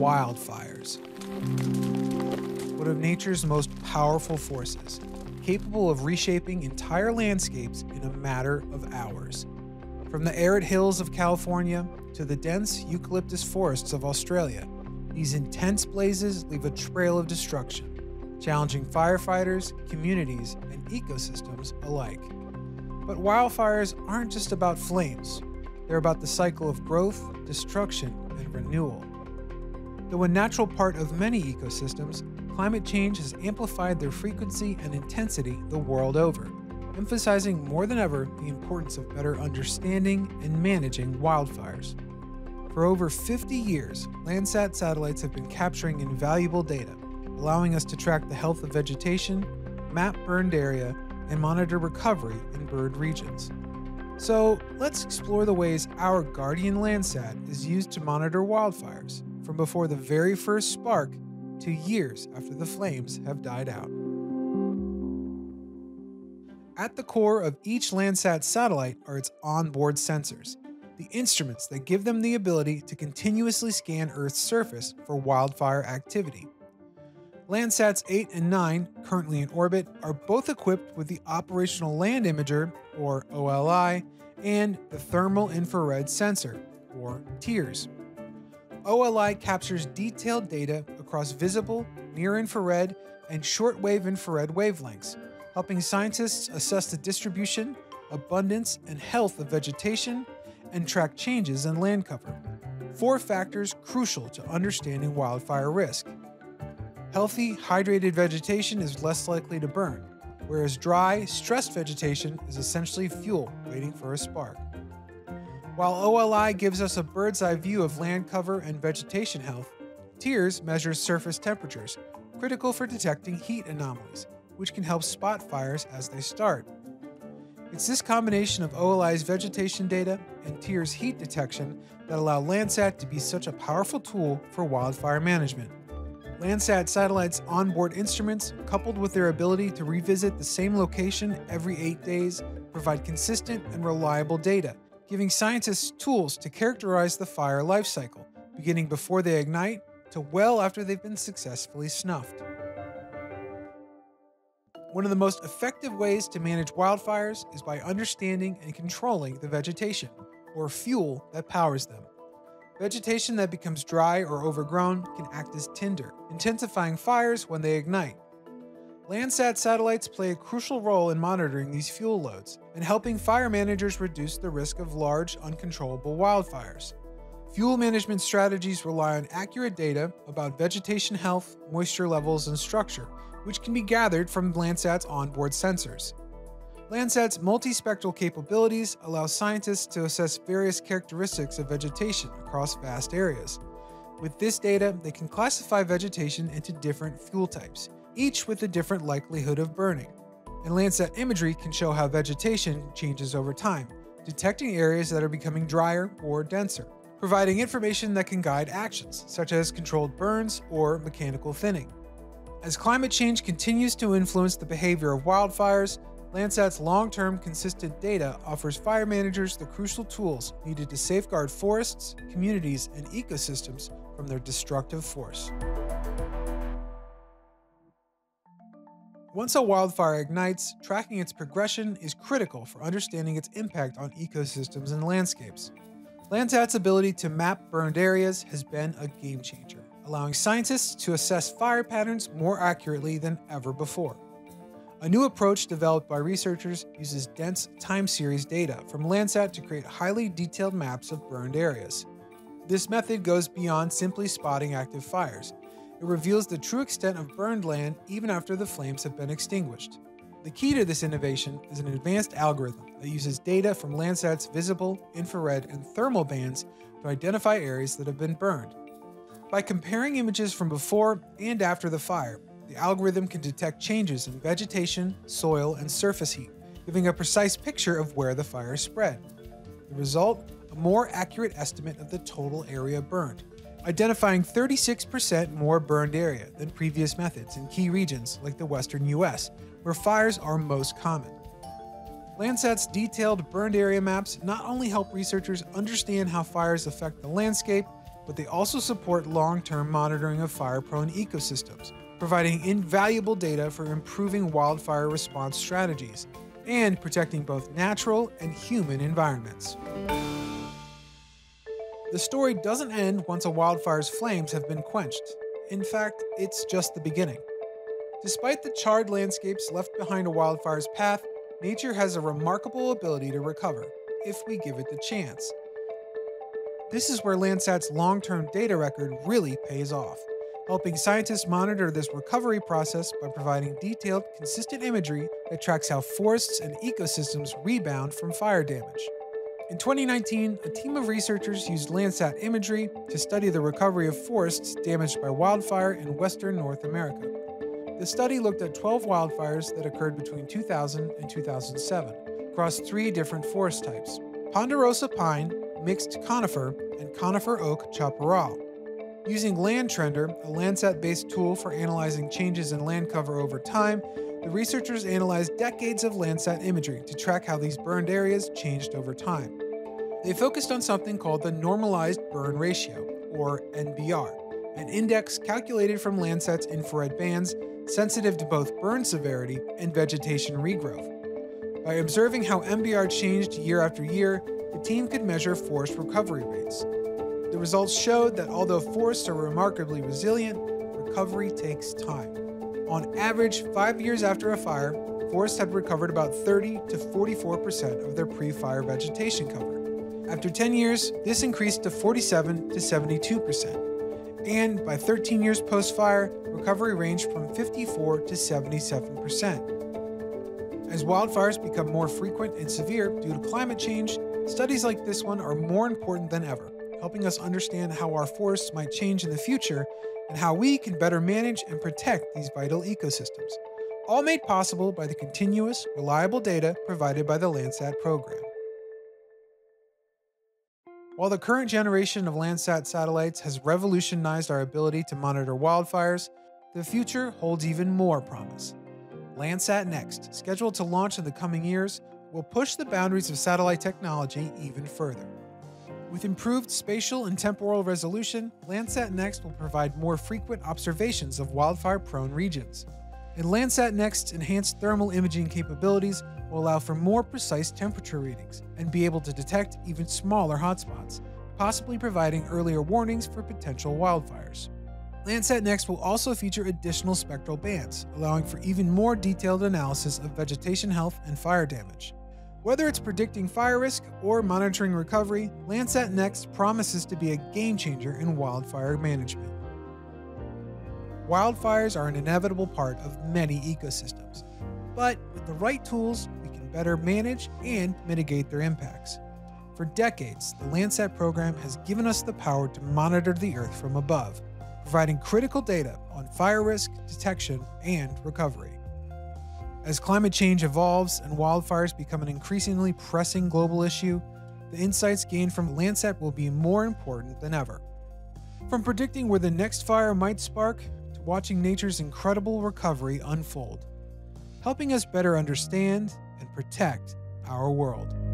wildfires. One of nature's most powerful forces, capable of reshaping entire landscapes in a matter of hours. From the arid hills of California to the dense eucalyptus forests of Australia, these intense blazes leave a trail of destruction, challenging firefighters, communities, and ecosystems alike. But wildfires aren't just about flames. They're about the cycle of growth, destruction, and renewal. Though a natural part of many ecosystems, climate change has amplified their frequency and intensity the world over, emphasizing more than ever the importance of better understanding and managing wildfires. For over 50 years, Landsat satellites have been capturing invaluable data, allowing us to track the health of vegetation, map burned area, and monitor recovery in bird regions. So let's explore the ways our Guardian Landsat is used to monitor wildfires, from before the very first spark to years after the flames have died out. At the core of each Landsat satellite are its onboard sensors, the instruments that give them the ability to continuously scan Earth's surface for wildfire activity. Landsats 8 and 9, currently in orbit, are both equipped with the Operational Land Imager, or OLI, and the Thermal Infrared Sensor, or TIRS. OLI captures detailed data across visible, near-infrared, and shortwave infrared wavelengths, helping scientists assess the distribution, abundance, and health of vegetation, and track changes in land cover, four factors crucial to understanding wildfire risk. Healthy, hydrated vegetation is less likely to burn, whereas dry, stressed vegetation is essentially fuel waiting for a spark. While OLI gives us a bird's-eye view of land cover and vegetation health, TIRS measures surface temperatures, critical for detecting heat anomalies, which can help spot fires as they start. It's this combination of OLI's vegetation data and TIRS heat detection that allow Landsat to be such a powerful tool for wildfire management. Landsat satellites' onboard instruments, coupled with their ability to revisit the same location every 8 days, provide consistent and reliable data, giving scientists tools to characterize the fire life cycle, beginning before they ignite to well after they've been successfully snuffed. One of the most effective ways to manage wildfires is by understanding and controlling the vegetation, or fuel, that powers them. Vegetation that becomes dry or overgrown can act as tinder, intensifying fires when they ignite. Landsat satellites play a crucial role in monitoring these fuel loads and helping fire managers reduce the risk of large, uncontrollable wildfires. Fuel management strategies rely on accurate data about vegetation health, moisture levels, and structure, which can be gathered from Landsat's onboard sensors. Landsat's multispectral capabilities allow scientists to assess various characteristics of vegetation across vast areas. With this data, they can classify vegetation into different fuel types, each with a different likelihood of burning. And Landsat imagery can show how vegetation changes over time, detecting areas that are becoming drier or denser, providing information that can guide actions, such as controlled burns or mechanical thinning. As climate change continues to influence the behavior of wildfires, Landsat's long-term consistent data offers fire managers the crucial tools needed to safeguard forests, communities, and ecosystems from their destructive force. Once a wildfire ignites, tracking its progression is critical for understanding its impact on ecosystems and landscapes. Landsat's ability to map burned areas has been a game changer, allowing scientists to assess fire patterns more accurately than ever before. A new approach developed by researchers uses dense time series data from Landsat to create highly detailed maps of burned areas. This method goes beyond simply spotting active fires. It reveals the true extent of burned land even after the flames have been extinguished. The key to this innovation is an advanced algorithm that uses data from Landsat's visible, infrared, and thermal bands to identify areas that have been burned. By comparing images from before and after the fire, the algorithm can detect changes in vegetation, soil, and surface heat, giving a precise picture of where the fire spread. The result? A more accurate estimate of the total area burned, identifying 36% more burned area than previous methods in key regions like the western U.S., where fires are most common. Landsat's detailed burned area maps not only help researchers understand how fires affect the landscape, but they also support long-term monitoring of fire-prone ecosystems, providing invaluable data for improving wildfire response strategies and protecting both natural and human environments. The story doesn't end once a wildfire's flames have been quenched. In fact, it's just the beginning. Despite the charred landscapes left behind a wildfire's path, nature has a remarkable ability to recover, if we give it the chance. This is where Landsat's long-term data record really pays off, helping scientists monitor this recovery process by providing detailed, consistent imagery that tracks how forests and ecosystems rebound from fire damage. In 2019, a team of researchers used Landsat imagery to study the recovery of forests damaged by wildfire in western North America. The study looked at 12 wildfires that occurred between 2000 and 2007 across three different forest types: ponderosa pine, mixed conifer, and conifer oak chaparral. Using LandTrender, a Landsat-based tool for analyzing changes in land cover over time, the researchers analyzed decades of Landsat imagery to track how these burned areas changed over time. They focused on something called the normalized burn ratio, or NBR, an index calculated from Landsat's infrared bands sensitive to both burn severity and vegetation regrowth. By observing how NBR changed year after year, the team could measure forest recovery rates. The results showed that although forests are remarkably resilient, recovery takes time. On average, 5 years after a fire, forests had recovered about 30 to 44% of their pre-fire vegetation cover. After 10 years, this increased to 47 to 72%. And by 13 years post-fire, recovery ranged from 54 to 77%. As wildfires become more frequent and severe due to climate change, studies like this one are more important than ever, helping us understand how our forests might change in the future and how we can better manage and protect these vital ecosystems, all made possible by the continuous, reliable data provided by the Landsat program. While the current generation of Landsat satellites has revolutionized our ability to monitor wildfires, the future holds even more promise. Landsat Next, scheduled to launch in the coming years, will push the boundaries of satellite technology even further. With improved spatial and temporal resolution, Landsat Next will provide more frequent observations of wildfire-prone regions. And Landsat Next's enhanced thermal imaging capabilities will allow for more precise temperature readings and be able to detect even smaller hotspots, possibly providing earlier warnings for potential wildfires. Landsat Next will also feature additional spectral bands, allowing for even more detailed analysis of vegetation health and fire damage. Whether it's predicting fire risk or monitoring recovery, Landsat Next promises to be a game changer in wildfire management. Wildfires are an inevitable part of many ecosystems, but with the right tools, we can better manage and mitigate their impacts. For decades, the Landsat program has given us the power to monitor the Earth from above, providing critical data on fire risk, detection, and recovery. As climate change evolves and wildfires become an increasingly pressing global issue, the insights gained from Landsat will be more important than ever. From predicting where the next fire might spark, watching nature's incredible recovery unfold, helping us better understand and protect our world.